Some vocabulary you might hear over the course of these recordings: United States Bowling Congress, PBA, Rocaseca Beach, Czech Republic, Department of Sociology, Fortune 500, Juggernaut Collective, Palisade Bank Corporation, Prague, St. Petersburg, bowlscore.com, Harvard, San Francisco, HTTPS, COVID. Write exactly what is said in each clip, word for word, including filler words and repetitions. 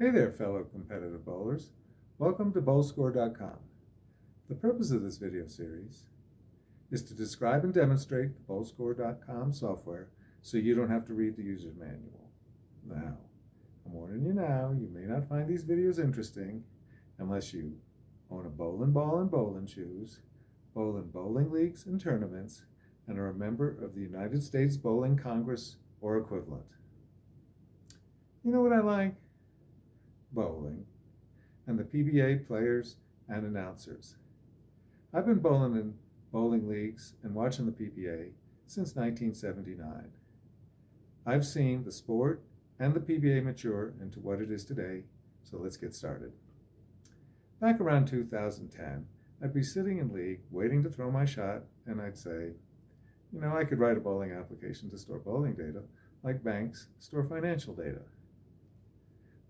Hey there, fellow competitive bowlers. Welcome to bowl score dot com. The purpose of this video series is to describe and demonstrate the bowl score dot com software so you don't have to read the user's manual. Now, I'm warning you now, you may not find these videos interesting unless you own a bowling ball and bowling shoes, bowl in bowling leagues and tournaments, and are a member of the United States Bowling Congress or equivalent. You know what I like? Bowling, and the P B A players and announcers. I've been bowling in bowling leagues and watching the P B A since nineteen seventy-nine. I've seen the sport and the P B A mature into what it is today, so let's get started. Back around two thousand ten, I'd be sitting in league waiting to throw my shot, and I'd say, you know, I could write a bowling application to store bowling data, like banks store financial data.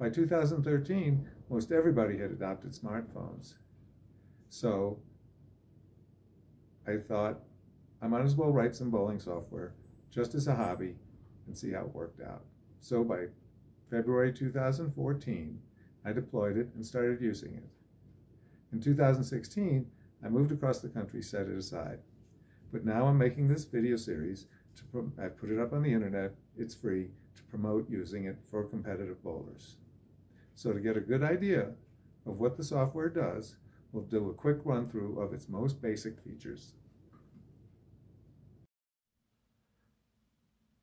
By two thousand thirteen, most everybody had adopted smartphones. So I thought I might as well write some bowling software just as a hobby and see how it worked out. So by February two thousand fourteen, I deployed it and started using it. In two thousand sixteen, I moved across the country, set it aside. But now I'm making this video series. To I put it up on the internet, it's free, to promote using it for competitive bowlers. So to get a good idea of what the software does, we'll do a quick run-through of its most basic features.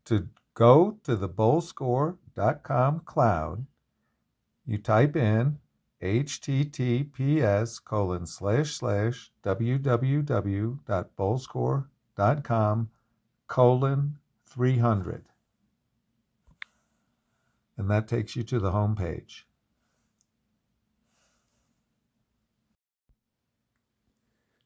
To go to the bowl score dot com cloud, you type in H T T P S colon slash slash w w w dot bowl score dot com colon three hundred. And that takes you to the home page.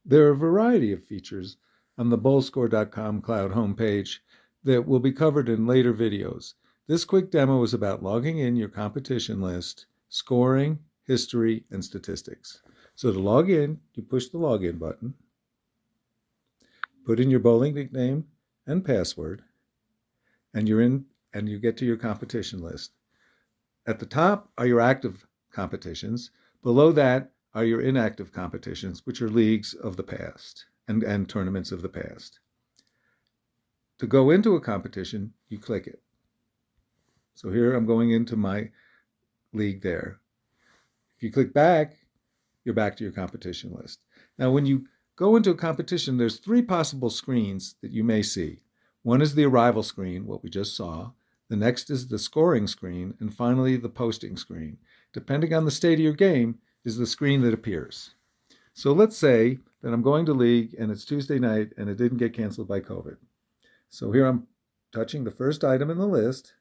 There are a variety of features on the bowl score dot com cloud homepage that will be covered in later videos. This quick demo is about logging in your competition list, scoring, history, and statistics. So to log in, you push the login button, put in your bowling nickname and password, and you're in, and you get to your competition list. At the top are your active competitions. Below that are your inactive competitions, which are leagues of the past and, and tournaments of the past. To go into a competition, you click it. So here I'm going into my league there. If you click back, you're back to your competition list. Now, when you go into a competition, there's three possible screens that you may see. One is the arrival screen, what we just saw. The next is the scoring screen, and finally the posting screen. Depending on the state of your game is the screen that appears. So let's say that I'm going to league and it's Tuesday night and it didn't get canceled by COVID. So here I'm touching the first item in the list.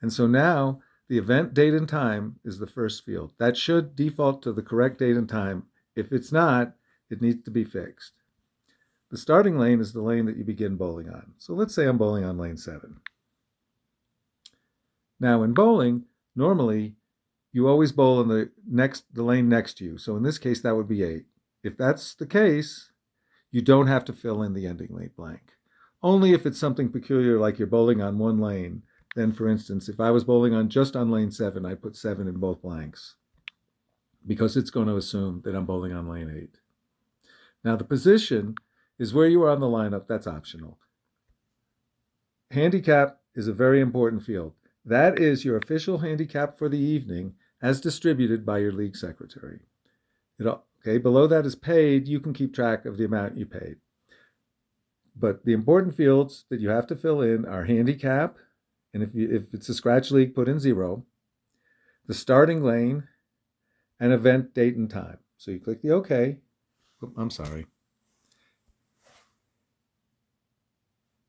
And so now the event date and time is the first field. That should default to the correct date and time. If it's not, it needs to be fixed. The starting lane is the lane that you begin bowling on. So let's say I'm bowling on lane seven. Now in bowling, normally you always bowl in the next the lane next to you. So in this case, that would be eight. If that's the case, you don't have to fill in the ending lane blank. Only if it's something peculiar like you're bowling on one lane. Then for instance, if I was bowling on just on lane seven, I put seven in both blanks because it's going to assume that I'm bowling on lane eight. Now the position is where you are on the lineup. That's optional. Handicap is a very important field. That is your official handicap for the evening as distributed by your league secretary. It, okay, below that is paid. You can keep track of the amount you paid. But the important fields that you have to fill in are handicap, and if, you, if it's a scratch league, put in zero, the starting lane, and event date and time. So you click the OK. I'm sorry.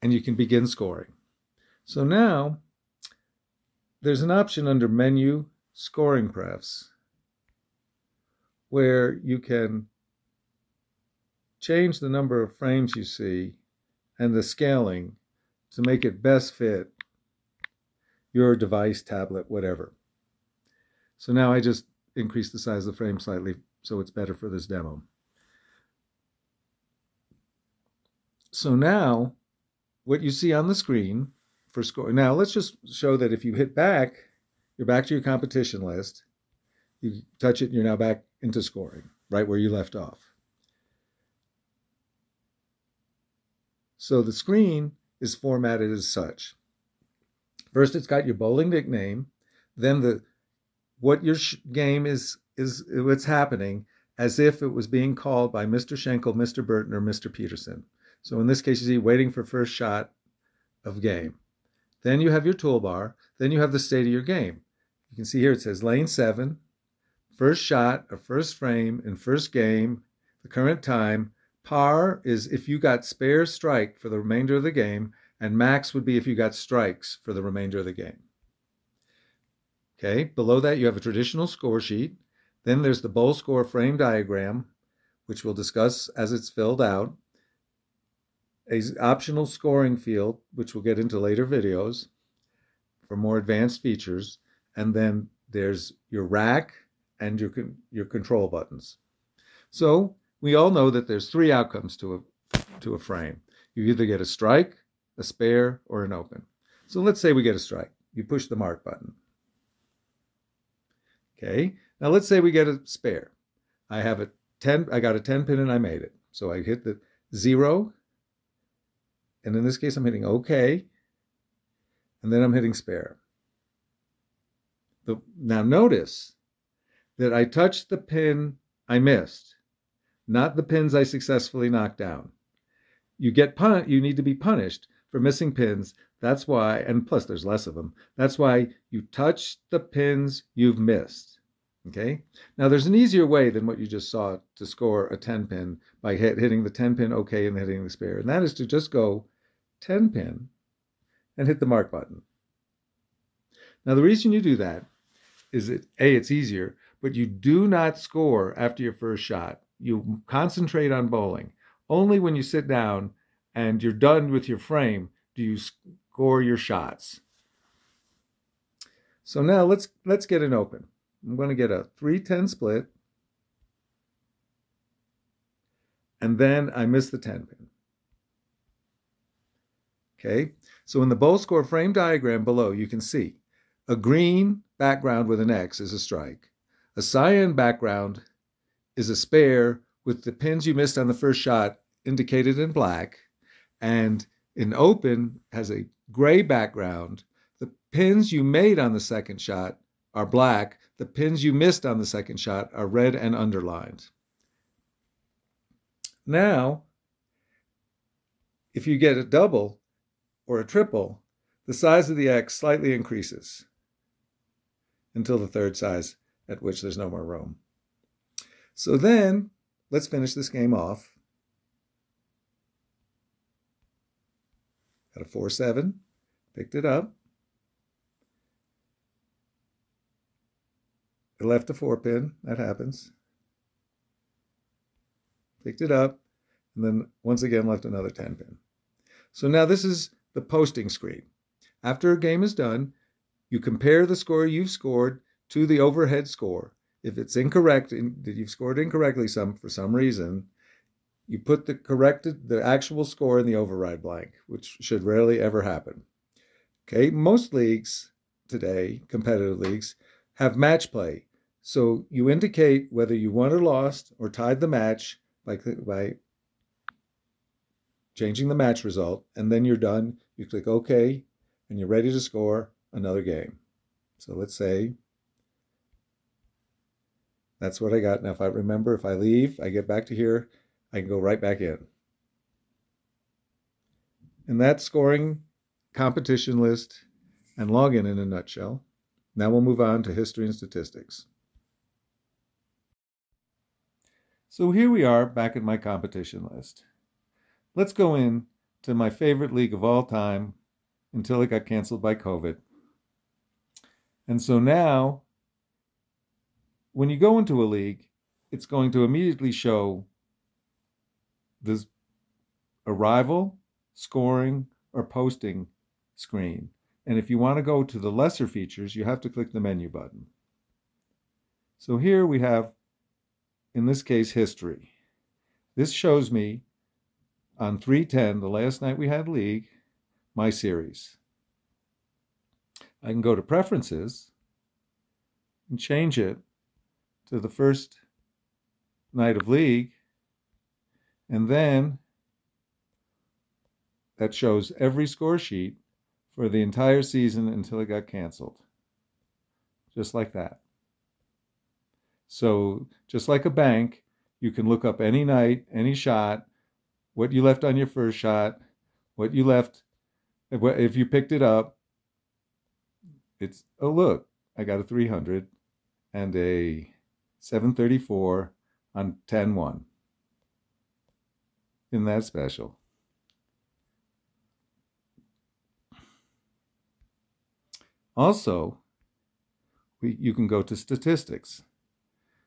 And you can begin scoring. So now there's an option under menu scoring prefs where you can change the number of frames you see and the scaling to make it best fit your device, tablet, whatever. So now I just increased the size of the frame slightly so it's better for this demo. So now what you see on the screen for score. Now let's just show that if you hit back, You're back to your competition list. You touch it, and you're now back into scoring, right where you left off. So the screen is formatted as such. First, it's got your bowling nickname, then the what your sh game is, is what's happening, as if it was being called by Mister Schenkel, Mister Burton, or Mister Peterson. So in this case, you see waiting for first shot of game. Then you have your toolbar. Then you have the state of your game. You can see here it says lane seven, first shot, or first frame, and first game, the current time. Par is if you got spare strike for the remainder of the game, and max would be if you got strikes for the remainder of the game. Okay, below that you have a traditional score sheet. Then there's the bowl score frame diagram, which we'll discuss as it's filled out. A optional scoring field, which we'll get into later videos for more advanced features. And then there's your rack and your, your control buttons. So we all know that there's three outcomes to a, to a frame. You either get a strike, a spare, or an open. So let's say we get a strike. You push the mark button. Okay. Now let's say we get a spare. I have a ten, I got a ten pin and I made it. So I hit the zero. And in this case, I'm hitting OK. And then I'm hitting spare. The, now notice that I touched the pin I missed, not the pins I successfully knocked down. You get pun- you need to be punished for missing pins. That's why, and plus there's less of them. That's why you touch the pins you've missed. Okay. Now there's an easier way than what you just saw to score a ten pin by hit, hitting the ten pin OK and hitting the spare, and that is to just go ten pin and hit the mark button. Now the reason you do that is that A, it's easier, but you do not score after your first shot. You concentrate on bowling. Only when you sit down and you're done with your frame do you score your shots. So now let's let's get an open. I'm going to get a three ten split, and then I miss the ten pin. Okay, so in the bowl score frame diagram below, you can see a green background with an X is a strike. A cyan background is a spare with the pins you missed on the first shot indicated in black, and an open has a gray background. The pins you made on the second shot are black. The pins you missed on the second shot are red and underlined. Now, if you get a double or a triple, the size of the X slightly increases until the third size, at which there's no more room. So then, let's finish this game off. Got a four seven, picked it up. It left a four pin, that happens. Picked it up, and then once again left another ten pin. So now this is the posting screen. After a game is done, you compare the score you've scored to the overhead score. If it's incorrect, that you've scored incorrectly some for some reason, you put the corrected, the actual score in the override blank, which should rarely ever happen. Okay, most leagues today, competitive leagues, have match play. So you indicate whether you won or lost or tied the match by, by changing the match result, and then you're done. You click OK, and you're ready to score another game. So let's say that's what I got. Now, if I remember, if I leave, I get back to here, I can go right back in. And that's scoring, competition list, and login in a nutshell. Now we'll move on to history and statistics. So here we are back in my competition list. Let's go in to my favorite league of all time until it got canceled by COVID. And so now, when you go into a league, it's going to immediately show this arrival, scoring, or posting screen. And if you want to go to the lesser features, you have to click the menu button. So here we have, in this case, history. This shows me on three ten, the last night we had league, my series. I can go to preferences and change it to the first night of league, and then that shows every score sheet for the entire season until it got canceled. Just like that. So just like a bank, you can look up any night, any shot, what you left on your first shot, what you left, if you picked it up, it's, oh look, I got a three hundred and a seven thirty-four on ten one. Isn't that special? Also, we, you can go to statistics.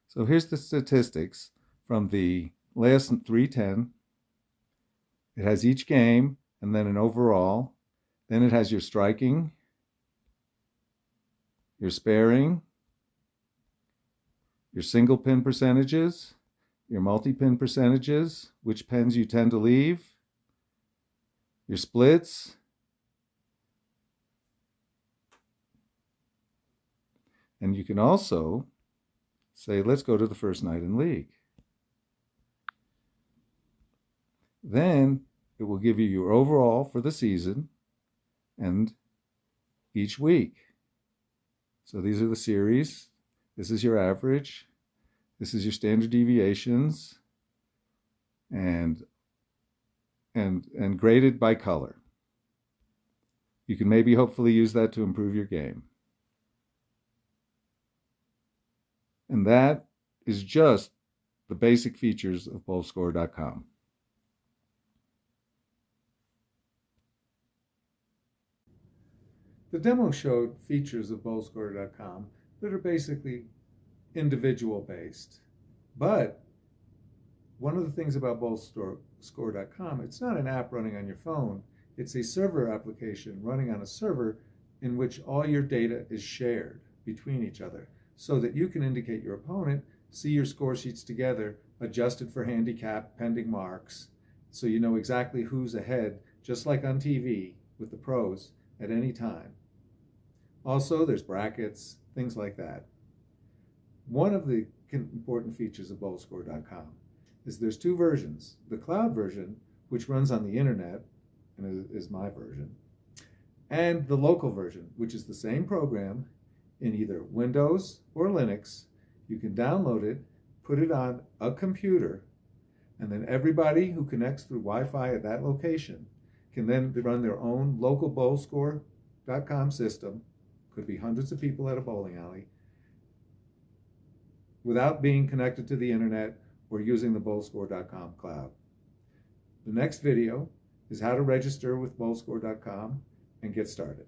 So here's the statistics from the last three ten. It has each game and then an overall. Then it has your striking, your sparing, your single pin percentages, your multi-pin percentages, which pins you tend to leave, your splits, and you can also say, let's go to the first night in league. Then it will give you your overall for the season and each week. So these are the series. This is your average. This is your standard deviations and, and, and graded by color. You can maybe hopefully use that to improve your game. And that is just the basic features of bowl score dot com. The demo showed features of bowl score dot com that are basically individual based. But one of the things about bowl score dot com, it's not an app running on your phone. It's a server application running on a server in which all your data is shared between each other, so that you can indicate your opponent, see your score sheets together, adjusted for handicap, pending marks, so you know exactly who's ahead, just like on T V with the pros at any time. Also, there's brackets, things like that. One of the important features of bowl score dot com is there's two versions. The cloud version, which runs on the internet, and is my version, and the local version, which is the same program, in either Windows or Linux. You can download it, put it on a computer, and then everybody who connects through Wi-Fi at that location can then run their own local bowl score dot com system, could be hundreds of people at a bowling alley, without being connected to the internet or using the bowl score dot com cloud. The next video is how to register with bowl score dot com and get started.